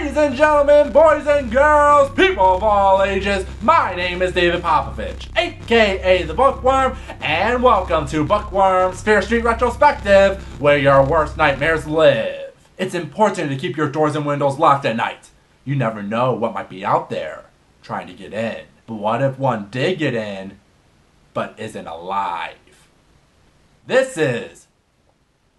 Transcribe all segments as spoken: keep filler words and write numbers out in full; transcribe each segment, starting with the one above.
Ladies and gentlemen, boys and girls, people of all ages, my name is David Popovich, aka The Bookworm, and welcome to Bookworm's Fear Street Retrospective, where your worst nightmares live. It's important to keep your doors and windows locked at night. You never know what might be out there trying to get in. But what if one did get in, but isn't alive? This is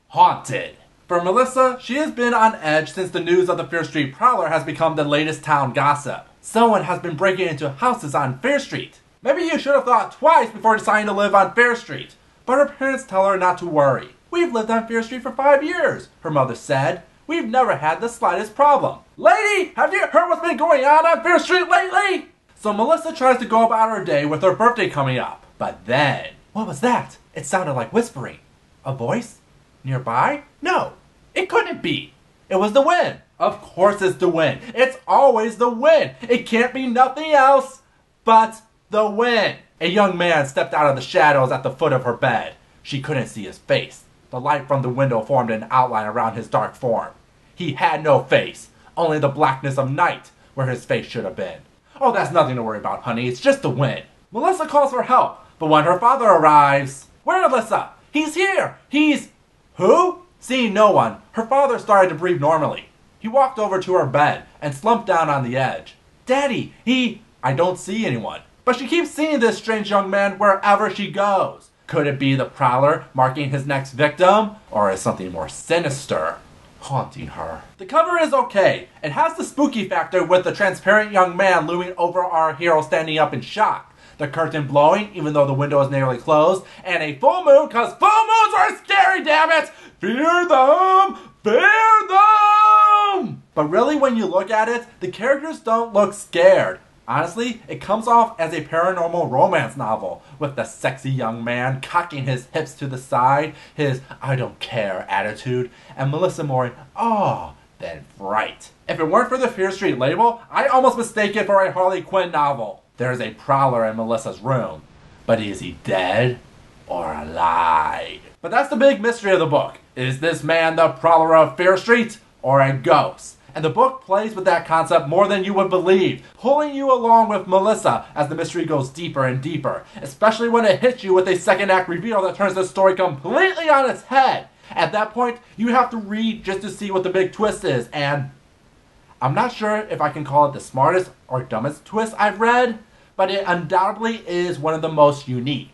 Haunted. For Melissa, she has been on edge since the news of the Fear Street Prowler has become the latest town gossip. Someone has been breaking into houses on Fear Street. Maybe you should have thought twice before deciding to live on Fear Street, but her parents tell her not to worry. We've lived on Fear Street for five years, her mother said. We've never had the slightest problem. Lady, have you heard what's been going on on Fear Street lately? So Melissa tries to go about her day with her birthday coming up, but then... What was that? It sounded like whispering. A voice? Nearby? No. It couldn't be. It was the wind. Of course it's the wind. It's always the wind. It can't be nothing else but the wind. A young man stepped out of the shadows at the foot of her bed. She couldn't see his face. The light from the window formed an outline around his dark form. He had no face, only the blackness of night where his face should have been. Oh, that's nothing to worry about, honey. It's just the wind. Melissa calls for help, but when her father arrives... Where, Melissa? He's here. He's... Who? Seeing no one, her father started to breathe normally. He walked over to her bed and slumped down on the edge. Daddy, he... I don't see anyone. But she keeps seeing this strange young man wherever she goes. Could it be the prowler marking his next victim? Or is something more sinister haunting her? The cover is okay. It has the spooky factor with the transparent young man looming over our hero standing up in shock. The curtain blowing, even though the window is nearly closed. And a full moon, cause full moons are scary, damn it! Fear them! Fear them! But really, when you look at it, the characters don't look scared. Honestly, it comes off as a paranormal romance novel, with the sexy young man cocking his hips to the side, his I don't care attitude, and Melissa more, oh, then fright. If it weren't for the Fear Street label, I almost mistake it for a Harley Quinn novel. There is a prowler in Melissa's room, but is he dead or alive? But that's the big mystery of the book. Is this man the prowler of Fear Street or a ghost? And the book plays with that concept more than you would believe, pulling you along with Melissa as the mystery goes deeper and deeper, especially when it hits you with a second act reveal that turns the story completely on its head. At that point, you have to read just to see what the big twist is, and I'm not sure if I can call it the smartest or dumbest twist I've read, but it undoubtedly is one of the most unique.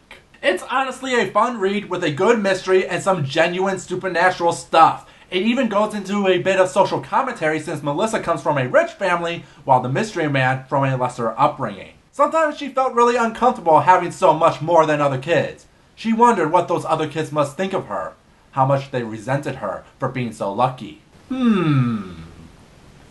It's honestly a fun read with a good mystery and some genuine supernatural stuff. It even goes into a bit of social commentary since Melissa comes from a rich family while the mystery man from a lesser upbringing. Sometimes she felt really uncomfortable having so much more than other kids. She wondered what those other kids must think of her, how much they resented her for being so lucky. Hmm.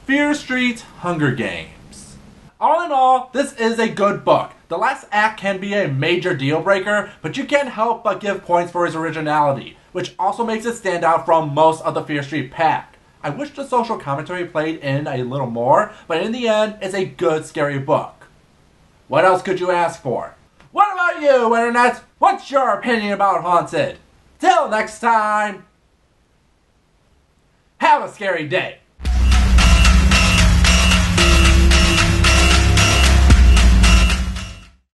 Fear Street, Hunger Games. All in all, this is a good book. The last act can be a major deal breaker, but you can't help but give points for its originality, which also makes it stand out from most of the Fear Street pack. I wish the social commentary played in a little more, but in the end, it's a good scary book. What else could you ask for? What about you, Internet? What's your opinion about Haunted? Till next time, have a scary day.